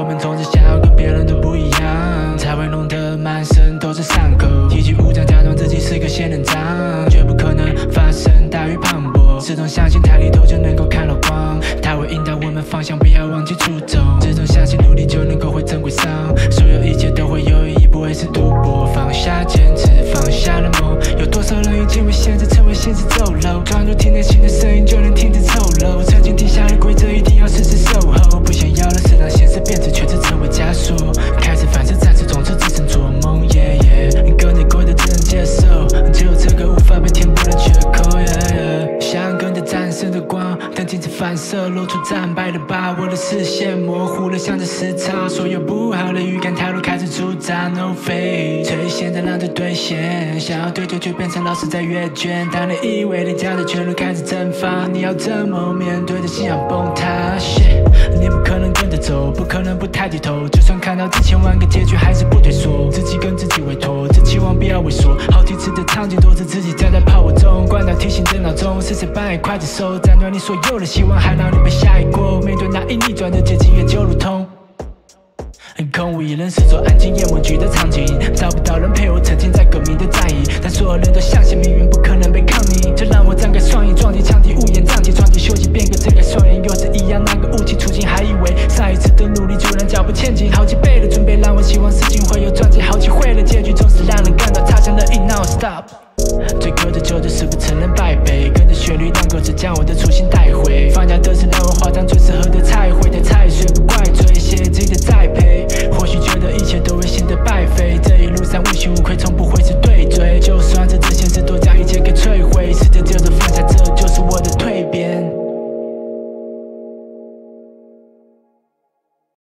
我们从前想要跟别人都不一样，才会弄得满身都是伤口。提起武装，假装自己是个仙人掌，绝不可能发生大雨磅礴。始终相信抬起头就能够看到光，它会引导我们方向，不要忘记初衷。始终相信努力就能够会珍贵上，所有一切都会有意义，不会是赌博。放下坚持，放下了梦，有多少人已经为现实成为现实走漏？专注听内心的声音，就能停止丑陋。曾经定下的规则，一定要实时守候，不想要的是让现实变成。 反射露出惨白的疤，我的视线模糊了，像这时差。所有不好的预感套路开始出闸 ，no fake。垂涎的浪在兑现，想要对决却变成老死在阅卷。当你以为你家的全路开始蒸发，你要怎么面对着信仰崩塌 ？Shit， 你不可能跟着走，不可能不抬起头。就算看到1000万个结局，还是不退缩。自己跟自己委托，这期望不要猥琐。好几次的场景都是自己站在炮火中，灌到提醒着脑中是谁扮演刽子手，斩断你所有的希望。 还让你被下一锅，面对难以逆转的结局，也就如同空无一人，四周安静淹没局的场景，找不到人陪我沉浸在革命的战役，但所有人都相信命运不可能被抗逆，这让我张开双眼，撞击墙体，无言胀气，撞击休息，变个睁开双眼，又是一样那个雾气处境，还以为上一次的努力就能脚步前进，好几倍的准备让我希望事情会有转机，好几回的结局总是让人感到擦枪的硬 ，Now stop。 最苛的就是不承认败北，跟着旋律让歌词将我的初心带回。放假的是